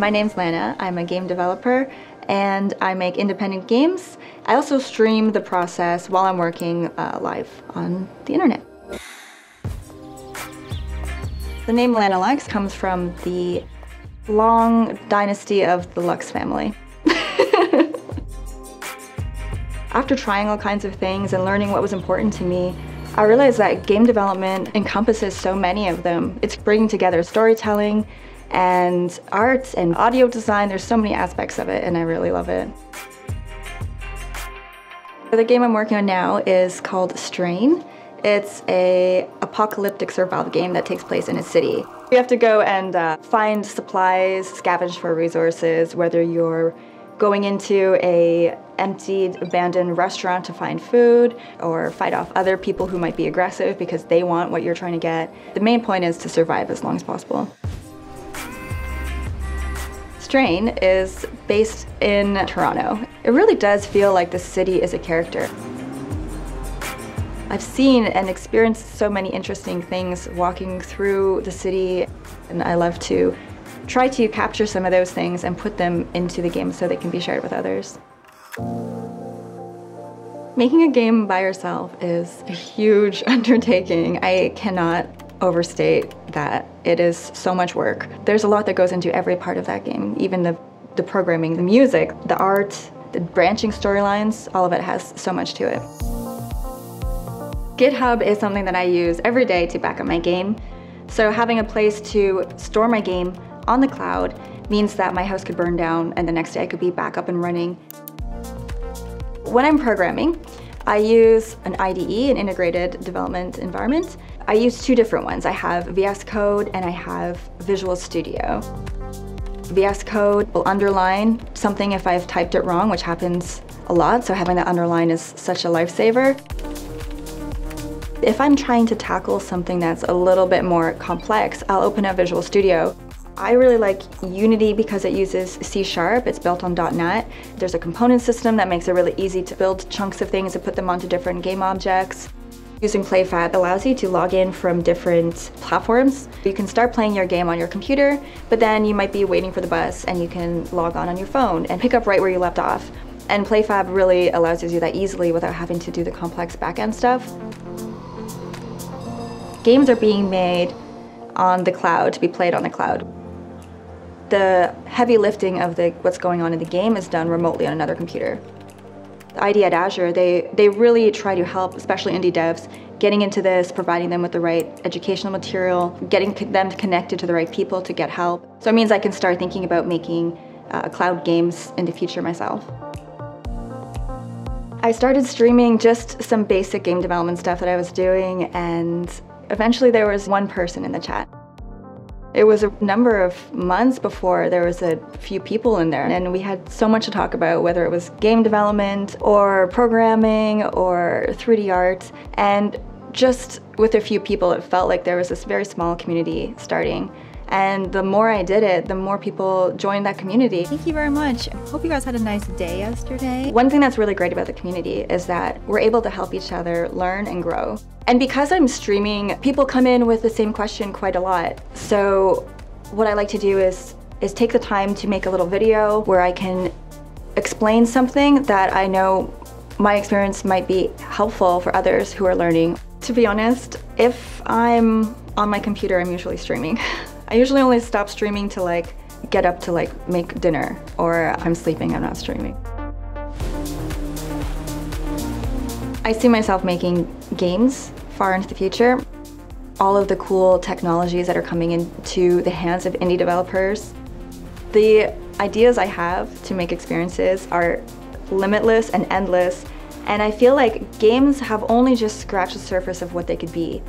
My name's Lana, I'm a game developer and I make independent games. I also stream the process while I'm working live on the internet. The name Lana Lux comes from the long dynasty of the Lux family. After trying all kinds of things and learning what was important to me, I realized that game development encompasses so many of them. It's bringing together storytelling and art and audio design. There's so many aspects of it and I really love it. The game I'm working on now is called Strain. It's an apocalyptic survival game that takes place in a city. You have to go and find supplies, scavenge for resources, whether you're going into an emptied, abandoned restaurant to find food or fight off other people who might be aggressive because they want what you're trying to get. The main point is to survive as long as possible. Strain is based in Toronto. It really does feel like the city is a character. I've seen and experienced so many interesting things walking through the city, and I love to try to capture some of those things and put them into the game so they can be shared with others. Making a game by yourself is a huge undertaking. I cannot overstate that. It is so much work. There's a lot that goes into every part of that game, even the programming, the music, the art, the branching storylines, all of it has so much to it. GitHub is something that I use every day to back up my game. So having a place to store my game on the cloud means that my house could burn down and the next day I could be back up and running. When I'm programming, I use an IDE, an integrated development environment. I use two different ones. I have VS Code and I have Visual Studio. VS Code will underline something if I've typed it wrong, which happens a lot, so having that underline is such a lifesaver. If I'm trying to tackle something that's a little bit more complex, I'll open up Visual Studio. I really like Unity because it uses C Sharp, it's built on .NET. There's a component system that makes it really easy to build chunks of things and put them onto different game objects. Using PlayFab allows you to log in from different platforms. You can start playing your game on your computer, but then you might be waiting for the bus and you can log on your phone and pick up right where you left off. And PlayFab really allows you to do that easily without having to do the complex back-end stuff. Games are being made on the cloud, to be played on the cloud. The heavy lifting of what's going on in the game is done remotely on another computer. The ID at Azure, they really try to help, especially indie devs, getting into this, providing them with the right educational material, getting them connected to the right people to get help. So it means I can start thinking about making cloud games in the future myself. I started streaming just some basic game development stuff that I was doing, and eventually there was one person in the chat. It was a number of months before there was a few people in there, and we had so much to talk about, whether it was game development or programming or 3D art. And just with a few people, it felt like there was this very small community starting. And the more I did it, the more people joined that community. Thank you very much. I hope you guys had a nice day yesterday. One thing that's really great about the community is that we're able to help each other learn and grow. And because I'm streaming, people come in with the same question quite a lot. So what I like to do is take the time to make a little video where I can explain something that I know my experience might be helpful for others who are learning. To be honest, if I'm on my computer, I'm usually streaming. I usually only stop streaming to like get up to like make dinner, or if I'm sleeping, I'm not streaming. I see myself making games far into the future. All of the cool technologies that are coming into the hands of indie developers. The ideas I have to make experiences are limitless and endless, and I feel like games have only just scratched the surface of what they could be.